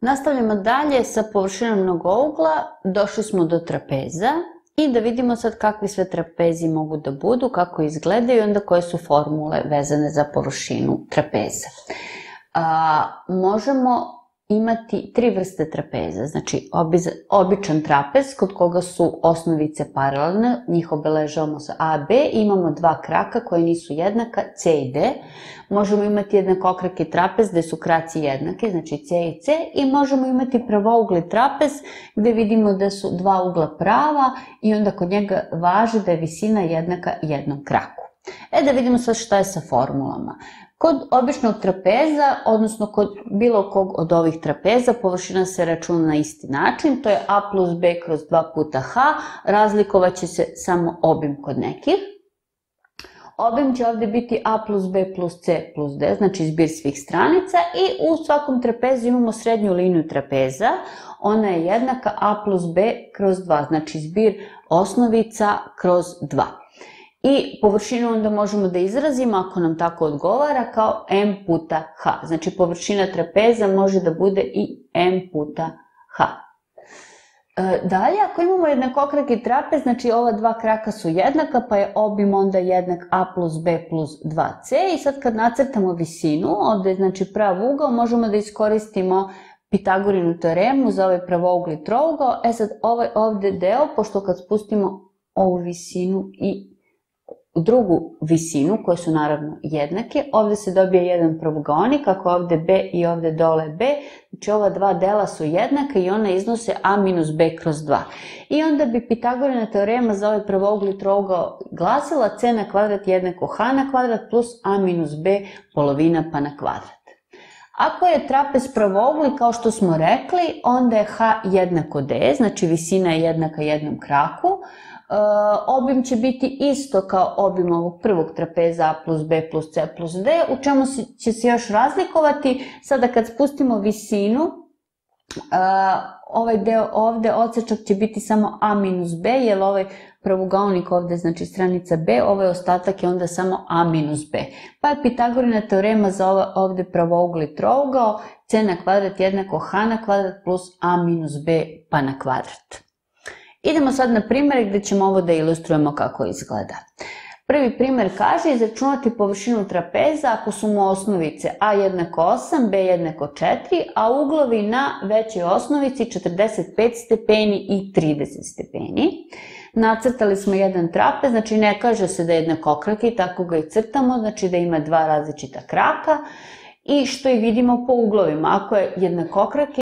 Nastavljamo dalje sa površinom mnogougla, došli smo do trapeza i da vidimo sad kakvi sve trapezi mogu da budu, kako izgledaju i onda koje su formule vezane za površinu trapeza. Možemo imati tri vrste trapeza, znači običan trapez kod koga su osnovice paralelne, njih obeležavamo sa AB, imamo dva kraka koje nisu jednaka, C i D. Možemo imati jednokokraki trapez gde su kraci jednaki, znači C i C, i možemo imati pravougli trapez gde vidimo da su dva ugla prava i onda kod njega važi da je visina jednaka jednom kraku. E da vidimo sad šta je sa formulama. Kod običnog trapeza, odnosno kod bilo kog od ovih trapeza, površina se računa na isti način, to je a plus b kroz 2 puta h, razlikovaće se samo obim kod nekih. Obim će ovdje biti a plus b plus c plus d, znači zbir svih stranica, i u svakom trapezu imamo srednju liniju trapeza, ona je jednaka a plus b kroz 2, znači zbir osnovica kroz 2. I površinu onda možemo da izrazimo, ako nam tako odgovara, kao m puta h. Znači površina trapeza može da bude i m puta h. Dalje, ako imamo jednokokraki trapez, znači ova dva kraka su jednaka, pa je obim onda jednak a plus b plus 2c. I sad kad nacrtamo visinu, ovdje je znači prav ugao, možemo da iskoristimo Pitagorinu teoremu za ovaj pravougli trougao. E sad ovaj ovdje deo, pošto kad spustimo ovu visinu i drugu visinu, koje su naravno jednake, ovdje se dobije jedan pravogaonik, kako ovdje b i ovdje dole b, znači ova dva dela su jednaka i ona iznose a minus b kroz 2. I onda bi Pitagorina teorema za ovaj pravougli trougao glasila c na kvadrat jednako h na kvadrat plus a minus b polovina pa na kvadrat. Ako je trapez pravougli, kao što smo rekli, onda je h jednako d, znači visina je jednaka jednom kraku. Obim će biti isto kao obim ovog prvog trapeza a plus b plus c plus d, u čemu će se još razlikovati. Sada kad spustimo visinu, ovaj deo ovdje, odsečak će biti samo a minus b, jer ovaj pravouglaonik ovdje, znači stranica b, ovaj ostatak je onda samo a minus b. Pa je Pitagorina teorema za ovdje pravougli trougao c na kvadrat jednako h na kvadrat plus a minus b pa na kvadrat. Idemo sad na primjer gdje ćemo ovo da ilustrujemo kako izgleda. Prvi primjer kaže izračunati površinu trapeza ako su mu osnovice a jednako 8, b jednako 4, a uglovi na većoj osnovici 45 stepeni i 30 stepeni. Nacrtali smo jedan trapez, znači ne kaže se da je jednokokraki, tako ga i crtamo, znači da ima dva različita kraka i što i vidimo po uglovima. Ako je jednokokraki,